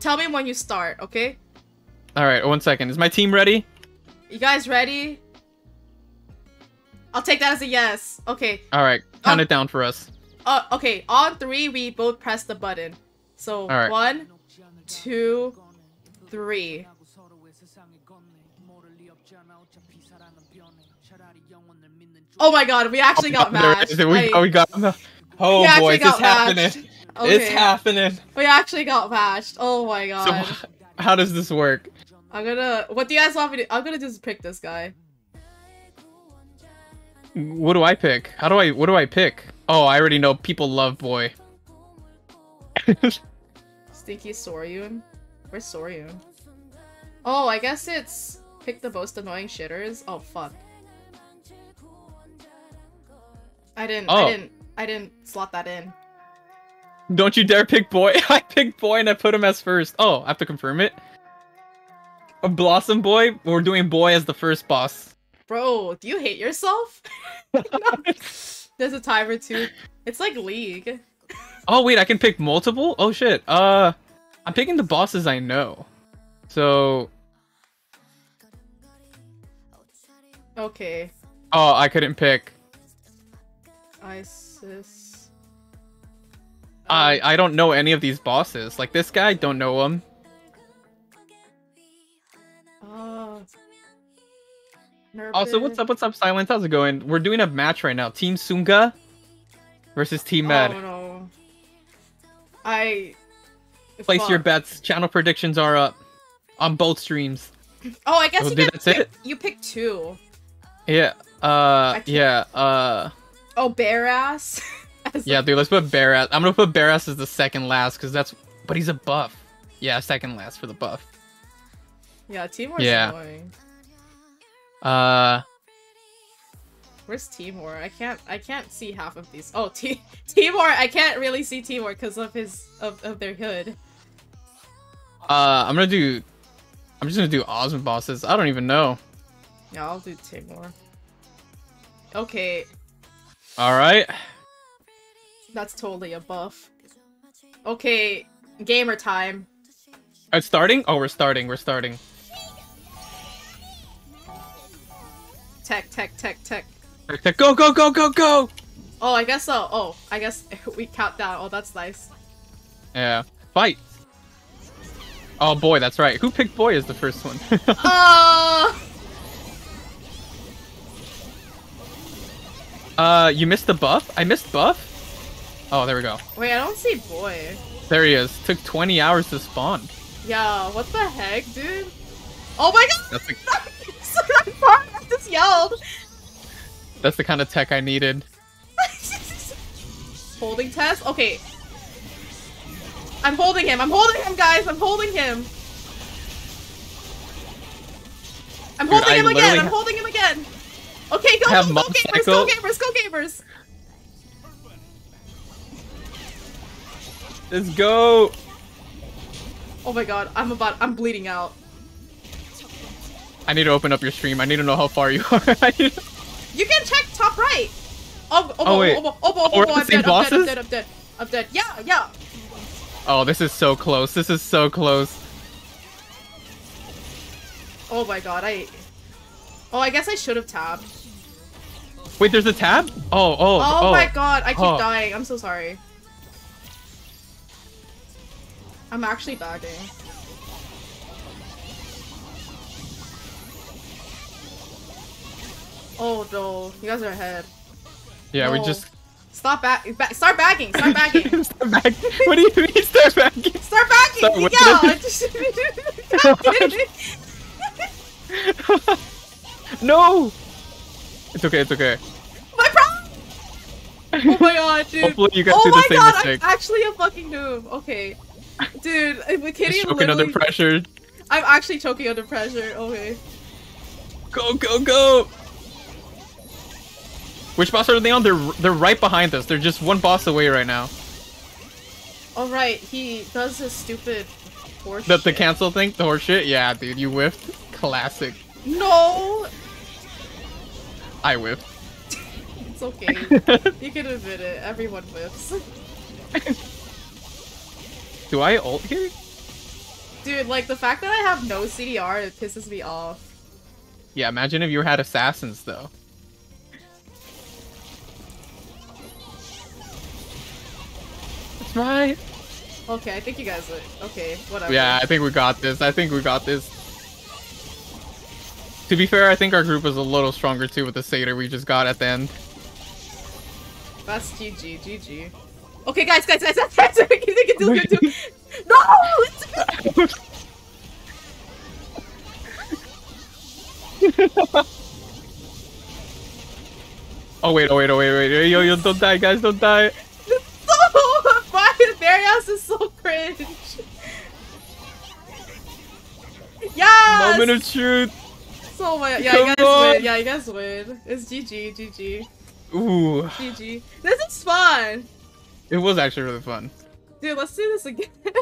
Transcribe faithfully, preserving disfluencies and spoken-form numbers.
Tell me when you start, okay? Alright, one second. Is my team ready? You guys ready? I'll take that as a yes. Okay. Alright, count oh. it down for us. Uh, okay, on three, we both press the button. So, right. one, two, three. Oh my god, we actually got matched. We, oh, we got, oh we boy, it's happening. Okay. It's happening. We actually got matched. Oh my god. So, how does this work? I'm gonna... What do you guys want me to do? I'm gonna just pick this guy. What do I pick? How do I... What do I pick? Oh, I already know. People love boy. Stinky Soryun. Where's Soryun? Oh, I guess it's... Pick the most annoying shitters. Oh, fuck. I didn't... Oh. I didn't... I didn't slot that in. Don't you dare pick boy. I picked boy and I put him as first. Oh, I have to confirm it. A Blossom boy? We're doing boy as the first boss. Bro, do you hate yourself? There's a timer too. It's like League. Oh wait, I can pick multiple? Oh shit. Uh, I'm picking the bosses I know. So... Okay. Oh, I couldn't pick. Isis... I, I don't know any of these bosses. Like this guy, don't know him. Oh. Also, what's up? What's up, Silence? How's it going? We're doing a match right now. Team Sunga versus Team Mad. Oh no! I place Fuck. your bets. Channel predictions are up on both streams. Oh, I guess so you did, that's pick, it. You picked two. Yeah. Uh. Yeah. Uh. Oh, Barras. Yeah, dude, let's put Barras. I'm gonna put Barras as the second last, because that's... But he's a buff. Yeah, second last for the buff. Yeah, Timor's yeah. annoying. Uh... Where's Timor? I can't... I can't see half of these. Oh, T Timor! I can't really see Timor because of his... Of, of their hood. Uh, I'm gonna do... I'm just gonna do Osmond bosses. I don't even know. Yeah, I'll do Timor. Okay. Alright. That's totally a buff. Okay, gamer time. It's starting? Oh, we're starting. We're starting. Tech, tech, tech, tech. Tech, tech. Go, go, go, go, go! Oh, I guess so. Oh, I guess we count down. Oh, that's nice. Yeah. Fight! Oh, boy, that's right. Who picked boy as the first one? Oh! Uh, you missed the buff? I missed buff? Oh, there we go. Wait, I don't see boy. There he is. Took twenty hours to spawn. Yeah, what the heck, dude? Oh my god! That's the... I just yelled! That's the kind of tech I needed. Holding test? Okay. I'm holding him! I'm holding him, guys! I'm holding him! I'm dude, holding I him again! I'm holding him again! Okay, go, go, go, gamers! Go, gamers! Go, gamers! Let's go! Oh my god, I'm about- I'm bleeding out. I need to open up your stream. I need to know how far you are. to... You can check top right! Oh, oh, oh, wait. oh, oh, oh, oh, oh, oh I'm, dead, I'm dead, I'm dead, I'm dead, I'm dead. Yeah, yeah! Oh, this is so close. This is so close. Oh my god, I- Oh, I guess I should've tabbed. Wait, there's a tab? Oh, oh, oh. Oh my god, I keep oh. dying. I'm so sorry. I'm actually bagging. Oh no, you guys are ahead. Yeah, no. we just... Stop bagging. Ba start bagging, start bagging. Start bagging. What do you mean start bagging? Start bagging, start yeah! Just... No! It's okay, it's okay. My problem! Oh my god, dude. Hopefully you guys oh do the same god, mistake. Oh my god, I'm actually a fucking noob. Okay. Dude, I'm choking under pressure. I'm actually choking under pressure. Okay. Go, go, go! Which boss are they on? They're they're right behind us. They're just one boss away right now. All right, he does his stupid horse. That the cancel thing, the horse shit. Yeah, dude, you whiffed. Classic. No. I whiffed. It's okay. You can admit it. Everyone whiffs. Do I ult here? Dude, like, the fact that I have no C D R, it pisses me off. Yeah, imagine if you had assassins, though. It's mine! Okay, I think you guys are... Okay, whatever. Yeah, I think we got this. I think we got this. To be fair, I think our group is a little stronger, too, with the Satyr we just got at the end. That's G G, G G. Okay, guys, guys, guys, that's right, so we can do good, too. No! It's oh wait, oh wait, oh wait, wait, yo, yo, don't die, guys, don't die. It's so fun. Barras is so cringe. Yes! Moment of truth. So much. Yeah, Come you guys on. win. Yeah, you guys win. It's G G, G G. Ooh. G G. This is fun. It was actually really fun. Dude, let's do this again.